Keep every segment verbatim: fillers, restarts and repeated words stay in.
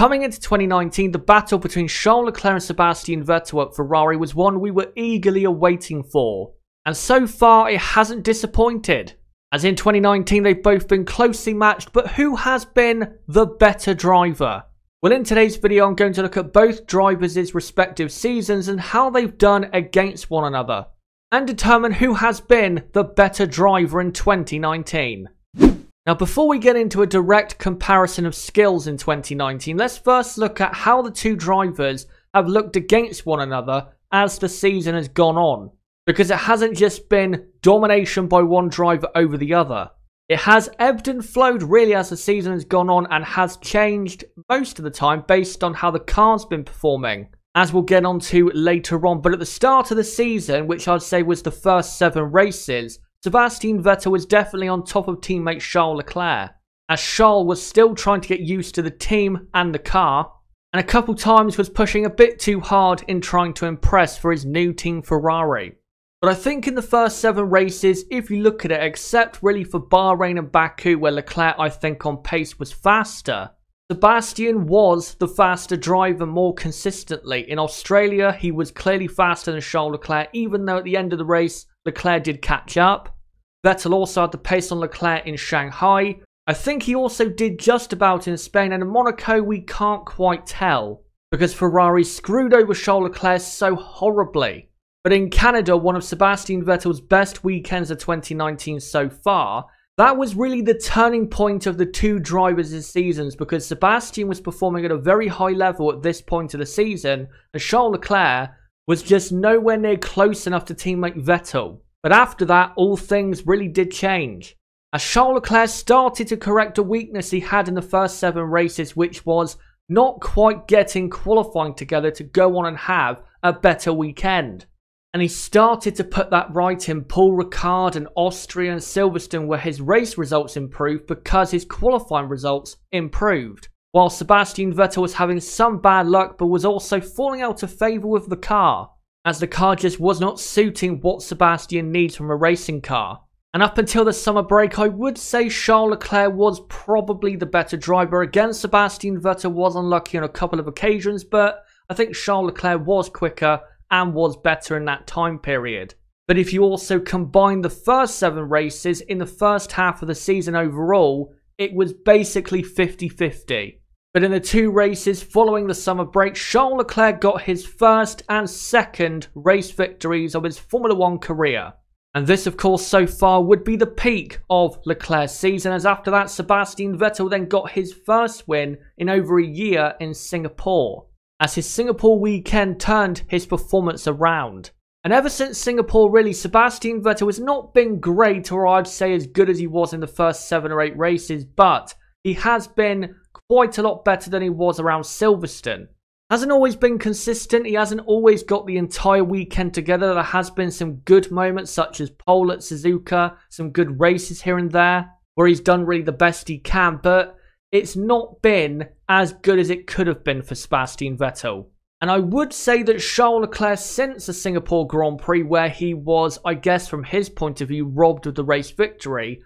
Coming into twenty nineteen, the battle between Charles Leclerc and Sebastian Vettel at Ferrari was one we were eagerly awaiting for, and so far it hasn't disappointed. As in twenty nineteen, they've both been closely matched, but who has been the better driver? Well, in today's video, I'm going to look at both drivers' respective seasons and how they've done against one another, and determine who has been the better driver in twenty nineteen. Now, before we get into a direct comparison of skills in twenty nineteen, let's first look at how the two drivers have looked against one another as the season has gone on, because it hasn't just been domination by one driver over the other. It has ebbed and flowed really as the season has gone on and has changed most of the time based on how the car's been performing, as we'll get on to later on. But at the start of the season, which I'd say was the first seven races, Sebastian Vettel was definitely on top of teammate Charles Leclerc, as Charles was still trying to get used to the team and the car, and a couple times was pushing a bit too hard in trying to impress for his new team Ferrari. But I think in the first seven races, if you look at it, except really for Bahrain and Baku, where Leclerc, I think, on pace was faster, Sebastian was the faster driver more consistently. In Australia, he was clearly faster than Charles Leclerc, even though at the end of the race, Leclerc did catch up. Vettel also had the pace on Leclerc in Shanghai. I think he also did just about in Spain, and in Monaco, we can't quite tell, because Ferrari screwed over Charles Leclerc so horribly. But in Canada, one of Sebastian Vettel's best weekends of twenty nineteen so far, that was really the turning point of the two drivers' seasons, because Sebastian was performing at a very high level at this point of the season, and Charles Leclerc was just nowhere near close enough to teammate Vettel. But after that, all things really did change, as Charles Leclerc started to correct a weakness he had in the first seven races, which was not quite getting qualifying together to go on and have a better weekend. And he started to put that right in Paul Ricard and Austria and Silverstone, where his race results improved because his qualifying results improved, while Sebastian Vettel was having some bad luck but was also falling out of favour with the car, as the car just was not suiting what Sebastian needs from a racing car. And up until the summer break, I would say Charles Leclerc was probably the better driver. Again, Sebastian Vettel was unlucky on a couple of occasions, but I think Charles Leclerc was quicker and was better in that time period. But if you also combine the first seven races in the first half of the season overall, it was basically fifty fifty. But in the two races following the summer break, Charles Leclerc got his first and second race victories of his Formula One career. And this, of course, so far would be the peak of Leclerc's season, as after that, Sebastian Vettel then got his first win in over a year in Singapore, as his Singapore weekend turned his performance around. And ever since Singapore, really, Sebastian Vettel has not been great, or I'd say as good as he was in the first seven or eight races, but he has been quite a lot better than he was around Silverstone. Hasn't always been consistent, he hasn't always got the entire weekend together. There has been some good moments, such as pole at Suzuka, some good races here and there, where he's done really the best he can, but it's not been as good as it could have been for Sebastian Vettel. And I would say that Charles Leclerc, since the Singapore Grand Prix, where he was, I guess from his point of view, robbed of the race victory,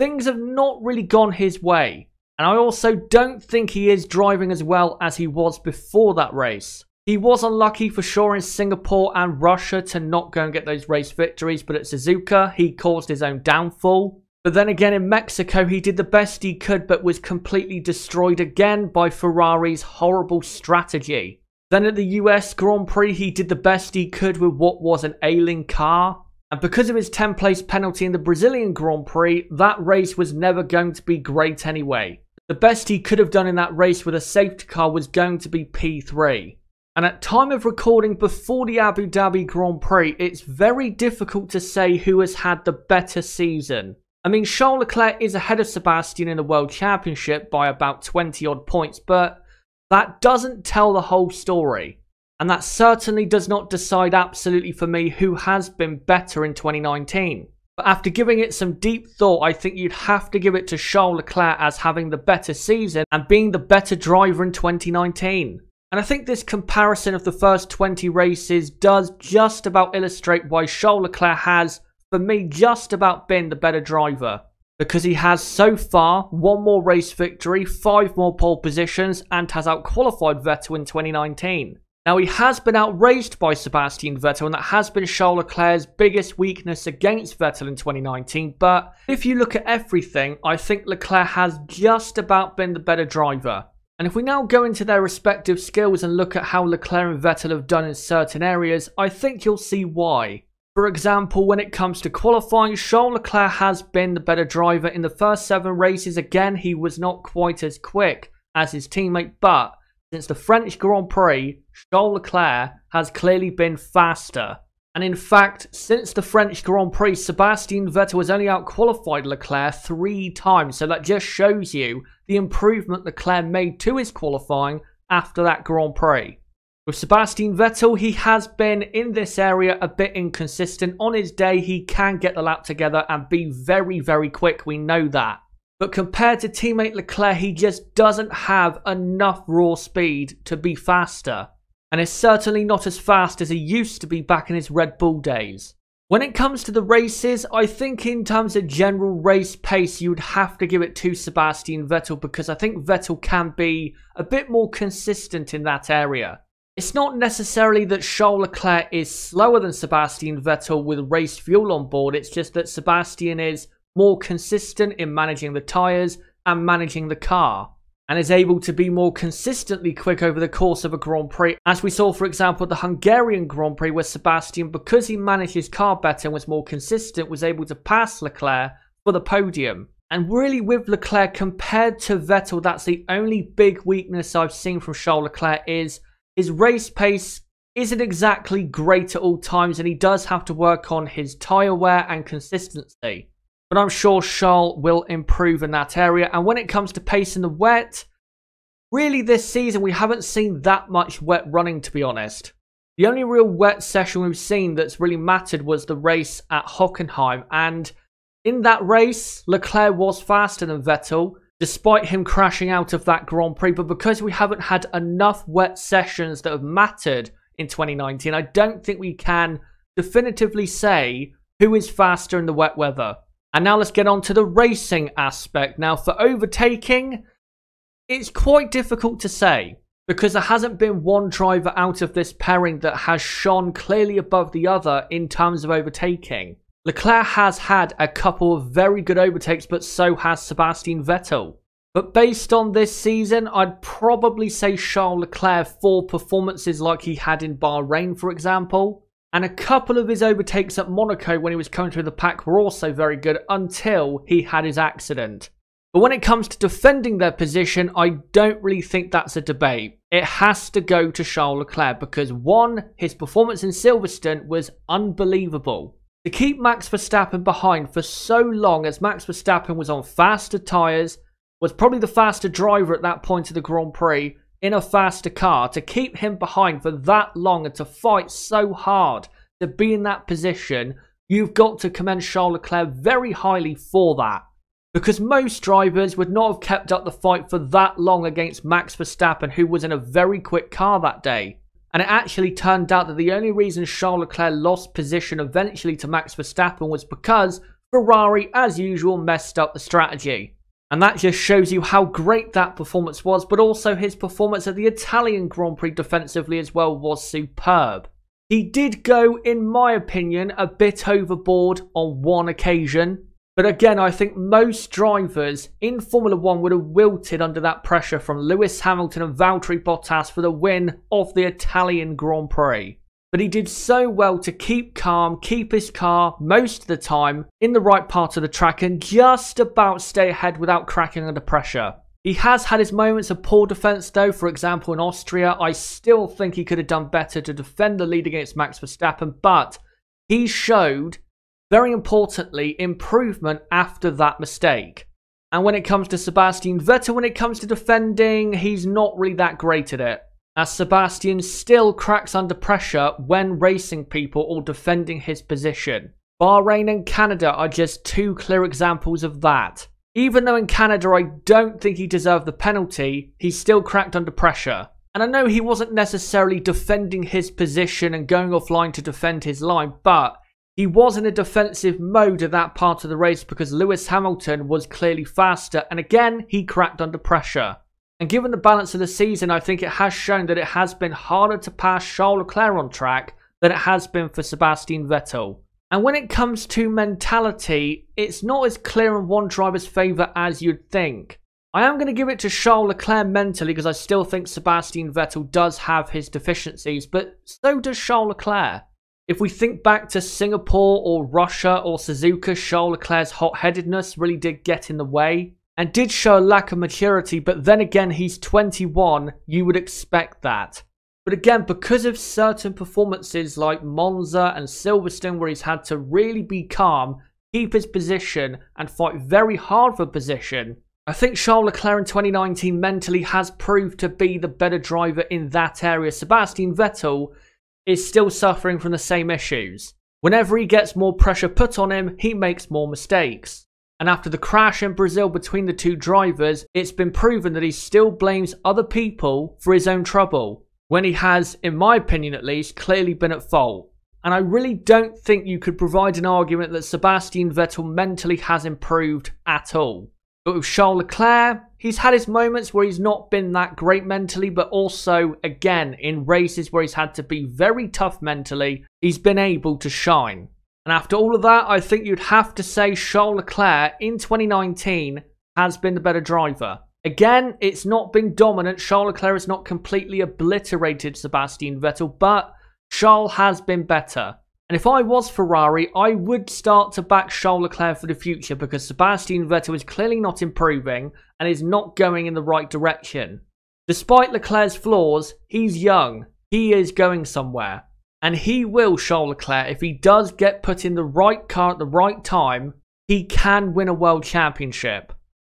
things have not really gone his way. And I also don't think he is driving as well as he was before that race. He was unlucky for sure in Singapore and Russia to not go and get those race victories, but at Suzuka, he caused his own downfall. But then again, in Mexico, he did the best he could, but was completely destroyed again by Ferrari's horrible strategy. Then at the U S Grand Prix, he did the best he could with what was an ailing car. And because of his ten place penalty in the Brazilian Grand Prix, that race was never going to be great anyway. The best he could have done in that race with a safety car was going to be P three. And at time of recording, before the Abu Dhabi Grand Prix, it's very difficult to say who has had the better season. I mean, Charles Leclerc is ahead of Sebastian in the World Championship by about twenty odd points, but that doesn't tell the whole story. And that certainly does not decide absolutely for me who has been better in twenty nineteen. But after giving it some deep thought, I think you'd have to give it to Charles Leclerc as having the better season and being the better driver in twenty nineteen. And I think this comparison of the first twenty races does just about illustrate why Charles Leclerc has, for me, just about been the better driver. because he has so far one more race victory, five more pole positions, and has outqualified Vettel in twenty nineteen. Now, he has been outraced by Sebastian Vettel, and that has been Charles Leclerc's biggest weakness against Vettel in twenty nineteen, but if you look at everything, I think Leclerc has just about been the better driver. And if we now go into their respective skills and look at how Leclerc and Vettel have done in certain areas, I think you'll see why. For example, when it comes to qualifying, Charles Leclerc has been the better driver. In the first seven races, again, he was not quite as quick as his teammate, but since the French Grand Prix, Charles Leclerc has clearly been faster. And in fact, since the French Grand Prix, Sebastian Vettel has only outqualified Leclerc three times, so that just shows you the improvement Leclerc made to his qualifying after that Grand Prix. With Sebastian Vettel, he has been in this area a bit inconsistent. On his day, he can get the lap together and be very, very quick. We know that. But compared to teammate Leclerc, he just doesn't have enough raw speed to be faster. And is certainly not as fast as he used to be back in his Red Bull days. When it comes to the races, I think in terms of general race pace, you would have to give it to Sebastian Vettel, because I think Vettel can be a bit more consistent in that area. It's not necessarily that Charles Leclerc is slower than Sebastian Vettel with race fuel on board, it's just that Sebastian is more consistent in managing the tyres and managing the car, and is able to be more consistently quick over the course of a Grand Prix, as we saw for example at the Hungarian Grand Prix, where Sebastian, because he managed his car better and was more consistent, was able to pass Leclerc for the podium. And really, with Leclerc compared to Vettel, that's the only big weakness I've seen from Charles Leclerc, is his race pace isn't exactly great at all times, and he does have to work on his tyre wear and consistency. But I'm sure Charles will improve in that area. And when it comes to pace in the wet, really this season we haven't seen that much wet running, to be honest. The only real wet session we've seen that's really mattered was the race at Hockenheim. And in that race, Leclerc was faster than Vettel, despite him crashing out of that Grand Prix. But because we haven't had enough wet sessions that have mattered in twenty nineteen, I don't think we can definitively say who is faster in the wet weather. And now let's get on to the racing aspect. Now, for overtaking, it's quite difficult to say, because there hasn't been one driver out of this pairing that has shone clearly above the other in terms of overtaking. Leclerc has had a couple of very good overtakes, but so has Sebastian Vettel. But based on this season, I'd probably say Charles Leclerc for performances like he had in Bahrain, for example. And a couple of his overtakes at Monaco when he was coming through the pack were also very good, until he had his accident. But when it comes to defending their position, I don't really think that's a debate. It has to go to Charles Leclerc, because one, his performance in Silverstone was unbelievable. To keep Max Verstappen behind for so long, as Max Verstappen was on faster tyres, was probably the faster driver at that point of the Grand Prix, in a faster car, to keep him behind for that long and to fight so hard to be in that position, you've got to commend Charles Leclerc very highly for that. Because most drivers would not have kept up the fight for that long against Max Verstappen, who was in a very quick car that day. And it actually turned out that the only reason Charles Leclerc lost position eventually to Max Verstappen was because Ferrari, as usual, messed up the strategy. And that just shows you how great that performance was, but also his performance at the Italian Grand Prix defensively as well was superb. He did go, in my opinion, a bit overboard on one occasion. But again, I think most drivers in Formula One would have wilted under that pressure from Lewis Hamilton and Valtteri Bottas for the win of the Italian Grand Prix. But he did so well to keep calm, keep his car most of the time in the right part of the track, and just about stay ahead without cracking under pressure. He has had his moments of poor defence though. For example, in Austria, I still think he could have done better to defend the lead against Max Verstappen, but he showed, very importantly, improvement after that mistake. And when it comes to Sebastian Vettel, when it comes to defending, he's not really that great at it, as Sebastian still cracks under pressure when racing people or defending his position. Bahrain and Canada are just two clear examples of that. Even though in Canada I don't think he deserved the penalty, he still cracked under pressure. And I know he wasn't necessarily defending his position and going offline to defend his line, but He was in a defensive mode at that part of the race because Lewis Hamilton was clearly faster, and again, he cracked under pressure. And given the balance of the season, I think it has shown that it has been harder to pass Charles Leclerc on track than it has been for Sebastian Vettel. And when it comes to mentality, it's not as clear in one driver's favour as you'd think. I am going to give it to Charles Leclerc mentally because I still think Sebastian Vettel does have his deficiencies, but so does Charles Leclerc. If we think back to Singapore or Russia or Suzuka, Charles Leclerc's hot-headedness really did get in the way and did show a lack of maturity, but then again, he's twenty-one, you would expect that. But again, because of certain performances like Monza and Silverstone where he's had to really be calm, keep his position and fight very hard for position, I think Charles Leclerc in twenty nineteen mentally has proved to be the better driver in that area. Sebastian Vettel is still suffering from the same issues. Whenever he gets more pressure put on him, he makes more mistakes. And after the crash in Brazil between the two drivers, it's been proven that he still blames other people for his own trouble, when he has, in my opinion at least, clearly been at fault. And I really don't think you could provide an argument that Sebastian Vettel mentally has improved at all. But with Charles Leclerc, he's had his moments where he's not been that great mentally, but also, again, in races where he's had to be very tough mentally, he's been able to shine. And after all of that, I think you'd have to say Charles Leclerc in twenty nineteen has been the better driver. Again, it's not been dominant. Charles Leclerc has not completely obliterated Sebastian Vettel, but Charles has been better. And if I was Ferrari, I would start to back Charles Leclerc for the future because Sebastian Vettel is clearly not improving and is not going in the right direction. Despite Leclerc's flaws, he's young. He is going somewhere. And he will, Charles Leclerc, if he does get put in the right car at the right time, he can win a world championship.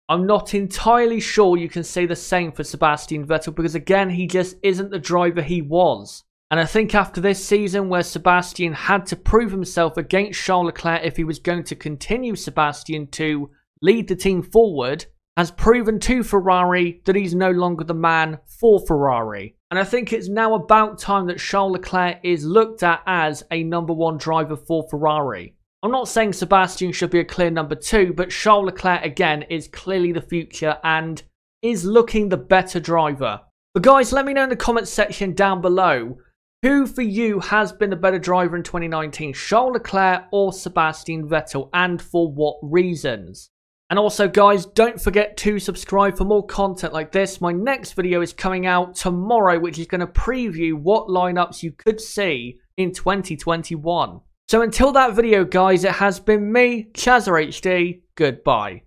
I'm not entirely sure you can say the same for Sebastian Vettel because again, he just isn't the driver he was. And I think after this season where Sebastian had to prove himself against Charles Leclerc if he was going to continue Sebastian to lead the team forward, has proven to Ferrari that he's no longer the man for Ferrari. And I think it's now about time that Charles Leclerc is looked at as a number one driver for Ferrari. I'm not saying Sebastian should be a clear number two, but Charles Leclerc again is clearly the future and is looking the better driver. But guys, let me know in the comments section down below, who for you has been the better driver in twenty nineteen, Charles Leclerc or Sebastian Vettel, and for what reasons? And also guys, don't forget to subscribe for more content like this. My next video is coming out tomorrow, which is going to preview what lineups you could see in twenty twenty-one. So until that video guys, it has been me, Chazzer H D, goodbye.